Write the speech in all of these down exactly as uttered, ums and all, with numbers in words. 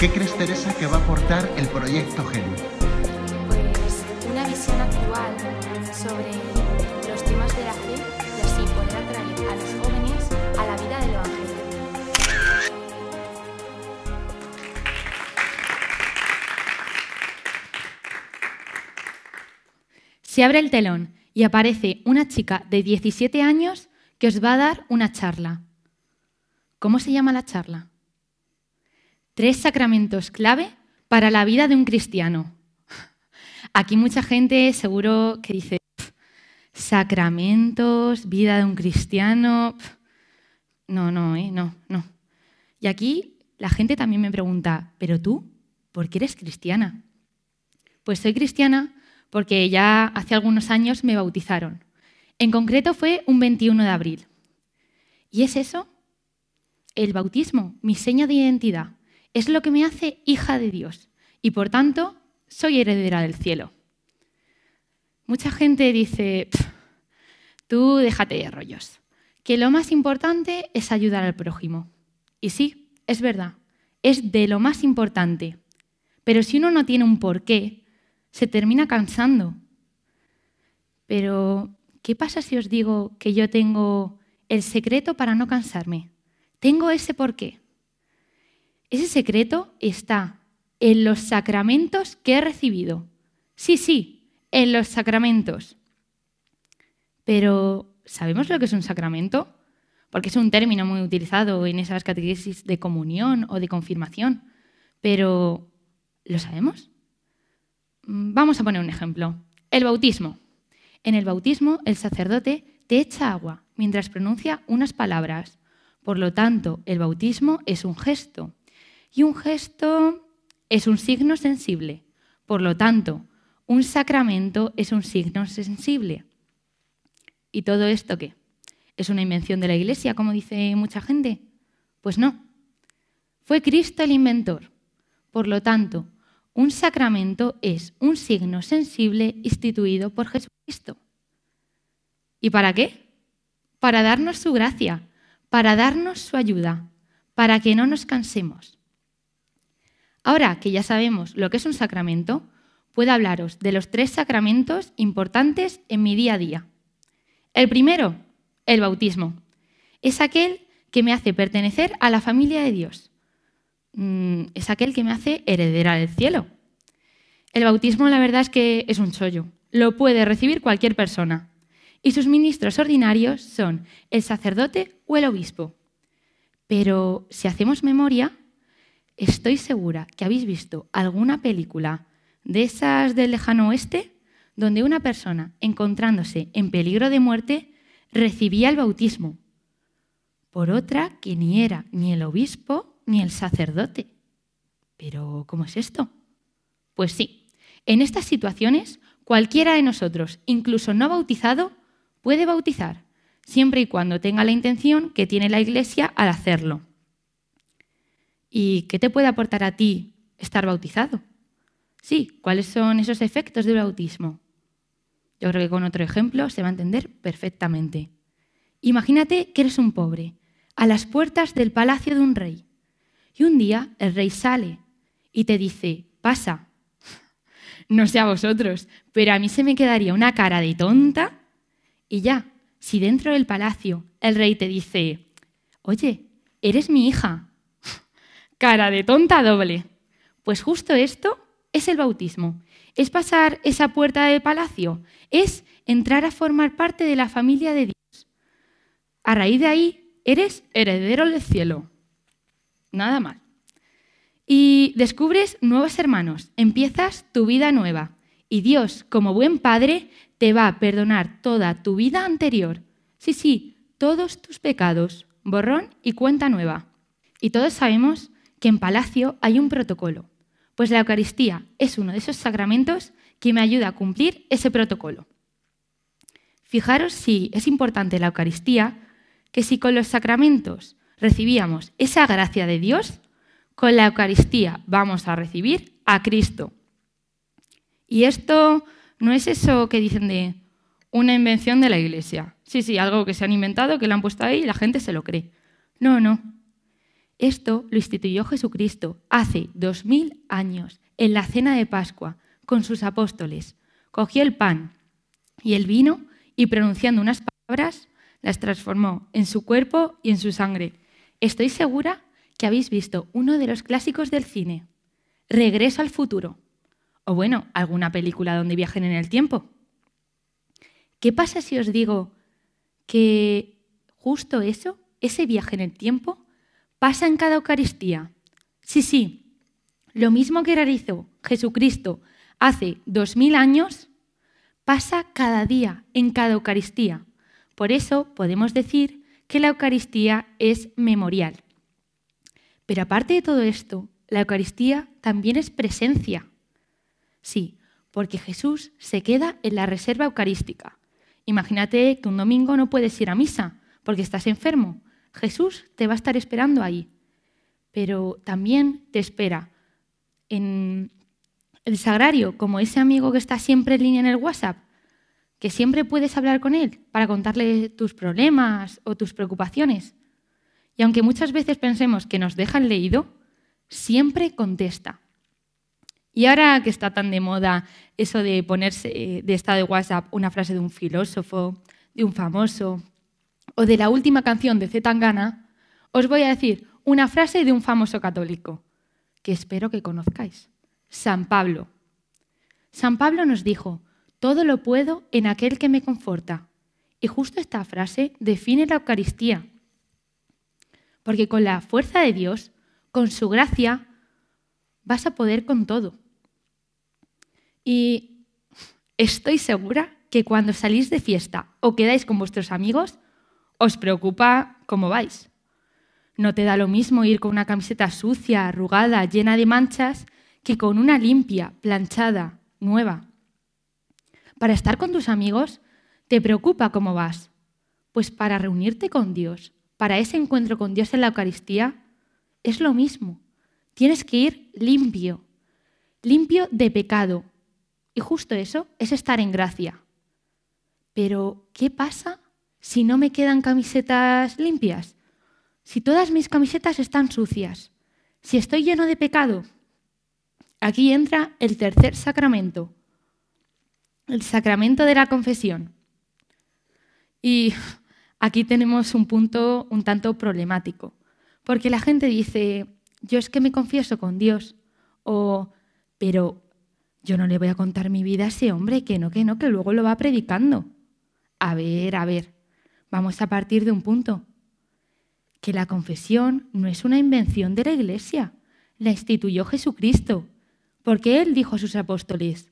¿Qué crees, Teresa, que va a aportar el proyecto Gen? Pues una visión actual sobre los temas de la fe y así poder atraer a los jóvenes a la vida del Evangelio. Se abre el telón y aparece una chica de diecisiete años que os va a dar una charla. ¿Cómo se llama la charla? Tres sacramentos clave para la vida de un cristiano. Aquí mucha gente seguro que dice, sacramentos, vida de un cristiano... Pff. No, no, eh, no, no. Y aquí la gente también me pregunta, ¿pero tú por qué eres cristiana? Pues soy cristiana... porque ya hace algunos años me bautizaron. En concreto fue un veintiuno de abril. ¿Y es eso? El bautismo, mi seña de identidad, es lo que me hace hija de Dios y, por tanto, soy heredera del cielo. Mucha gente dice, tú déjate de rollos, que lo más importante es ayudar al prójimo. Y sí, es verdad, es de lo más importante. Pero si uno no tiene un porqué, se termina cansando. Pero, ¿qué pasa si os digo que yo tengo el secreto para no cansarme? Tengo ese porqué. Ese secreto está en los sacramentos que he recibido. Sí, sí, en los sacramentos. Pero, ¿sabemos lo que es un sacramento? Porque es un término muy utilizado en esas catequesis de comunión o de confirmación. Pero, ¿lo sabemos? Vamos a poner un ejemplo. El bautismo. En el bautismo, el sacerdote te echa agua mientras pronuncia unas palabras. Por lo tanto, el bautismo es un gesto. Y un gesto es un signo sensible. Por lo tanto, un sacramento es un signo sensible. ¿Y todo esto qué? ¿Es una invención de la Iglesia, como dice mucha gente? Pues no. Fue Cristo el inventor. Por lo tanto, un sacramento es un signo sensible instituido por Jesucristo. ¿Y para qué? Para darnos su gracia, para darnos su ayuda, para que no nos cansemos. Ahora que ya sabemos lo que es un sacramento, puedo hablaros de los tres sacramentos importantes en mi día a día. El primero, el bautismo. Es aquel que me hace pertenecer a la familia de Dios. Es aquel que me hace heredera del cielo. El bautismo, la verdad, es que es un chollo. Lo puede recibir cualquier persona. Y sus ministros ordinarios son el sacerdote o el obispo. Pero si hacemos memoria, estoy segura que habéis visto alguna película de esas del lejano oeste donde una persona, encontrándose en peligro de muerte, recibía el bautismo. Por otra que ni era ni el obispo ni el sacerdote. ¿Pero cómo es esto? Pues sí, en estas situaciones cualquiera de nosotros, incluso no bautizado, puede bautizar, siempre y cuando tenga la intención que tiene la Iglesia al hacerlo. ¿Y qué te puede aportar a ti estar bautizado? Sí, ¿cuáles son esos efectos del bautismo? Yo creo que con otro ejemplo se va a entender perfectamente. Imagínate que eres un pobre, a las puertas del palacio de un rey. Y un día el rey sale y te dice, pasa. No sé a vosotros, pero a mí se me quedaría una cara de tonta. Y ya, si dentro del palacio el rey te dice, oye, eres mi hija. Cara de tonta doble. Pues justo esto es el bautismo. Es pasar esa puerta del palacio. Es entrar a formar parte de la familia de Dios. A raíz de ahí, eres heredero del cielo. Nada mal. Y descubres nuevos hermanos, empiezas tu vida nueva y Dios, como buen padre, te va a perdonar toda tu vida anterior. Sí, sí, todos tus pecados, borrón y cuenta nueva. Y todos sabemos que en palacio hay un protocolo, pues la Eucaristía es uno de esos sacramentos que me ayuda a cumplir ese protocolo. Fijaros si es importante la Eucaristía, que si con los sacramentos recibíamos esa gracia de Dios, con la Eucaristía vamos a recibir a Cristo. Y esto no es eso que dicen de una invención de la Iglesia. Sí, sí, algo que se han inventado, que lo han puesto ahí y la gente se lo cree. No, no. Esto lo instituyó Jesucristo hace dos mil años, en la cena de Pascua, con sus apóstoles. Cogió el pan y el vino y, pronunciando unas palabras, las transformó en su cuerpo y en su sangre. Estoy segura que habéis visto uno de los clásicos del cine, Regreso al futuro, o bueno, alguna película donde viajen en el tiempo. ¿Qué pasa si os digo que justo eso, ese viaje en el tiempo, pasa en cada Eucaristía? Sí, sí, lo mismo que realizó Jesucristo hace dos mil años, pasa cada día, en cada Eucaristía. Por eso podemos decir que la Eucaristía es memorial. Pero aparte de todo esto, la Eucaristía también es presencia. Sí, porque Jesús se queda en la reserva eucarística. Imagínate que un domingo no puedes ir a misa porque estás enfermo. Jesús te va a estar esperando ahí. Pero también te espera en el sagrario, como ese amigo que está siempre en línea en el WhatsApp, que siempre puedes hablar con él para contarle tus problemas o tus preocupaciones. Y aunque muchas veces pensemos que nos dejan leído, siempre contesta. Y ahora que está tan de moda eso de ponerse de estado de WhatsApp una frase de un filósofo, de un famoso, o de la última canción de C. Tangana, os voy a decir una frase de un famoso católico, que espero que conozcáis, San Pablo. San Pablo nos dijo, todo lo puedo en aquel que me conforta. Y justo esta frase define la Eucaristía, porque con la fuerza de Dios, con su gracia, vas a poder con todo. Y estoy segura que cuando salís de fiesta o quedáis con vuestros amigos, os preocupa cómo vais. No te da lo mismo ir con una camiseta sucia, arrugada, llena de manchas, que con una limpia, planchada, nueva. Para estar con tus amigos, te preocupa cómo vas. Pues para reunirte con Dios, para ese encuentro con Dios en la Eucaristía, es lo mismo. Tienes que ir limpio, limpio de pecado. Y justo eso es estar en gracia. Pero, ¿qué pasa si no me quedan camisetas limpias? Si todas mis camisetas están sucias, si estoy lleno de pecado. Aquí entra el tercer sacramento, el sacramento de la confesión. Y aquí tenemos un punto un tanto problemático, porque la gente dice, yo es que me confieso con Dios, o pero yo no le voy a contar mi vida a ese hombre, que no, que no, que luego lo va predicando. A ver, a ver, vamos a partir de un punto, que la confesión no es una invención de la Iglesia, la instituyó Jesucristo, porque Él dijo a sus apóstoles,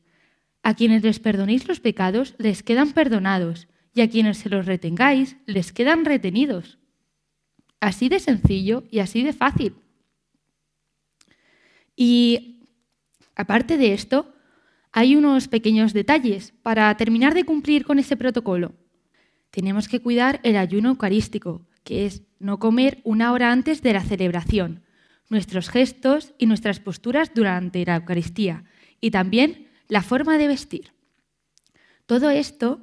a quienes les perdonéis los pecados les quedan perdonados, y a quienes se los retengáis les quedan retenidos. Así de sencillo y así de fácil. Y aparte de esto, hay unos pequeños detalles para terminar de cumplir con ese protocolo. Tenemos que cuidar el ayuno eucarístico, que es no comer una hora antes de la celebración, nuestros gestos y nuestras posturas durante la Eucaristía, y también la forma de vestir. Todo esto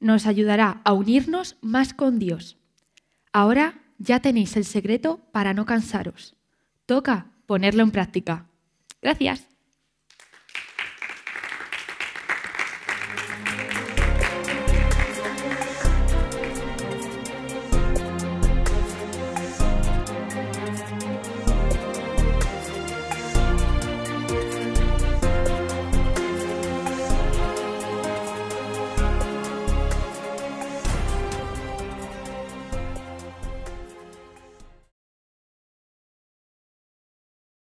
nos ayudará a unirnos más con Dios. Ahora ya tenéis el secreto para no cansaros. Toca ponerlo en práctica. Gracias.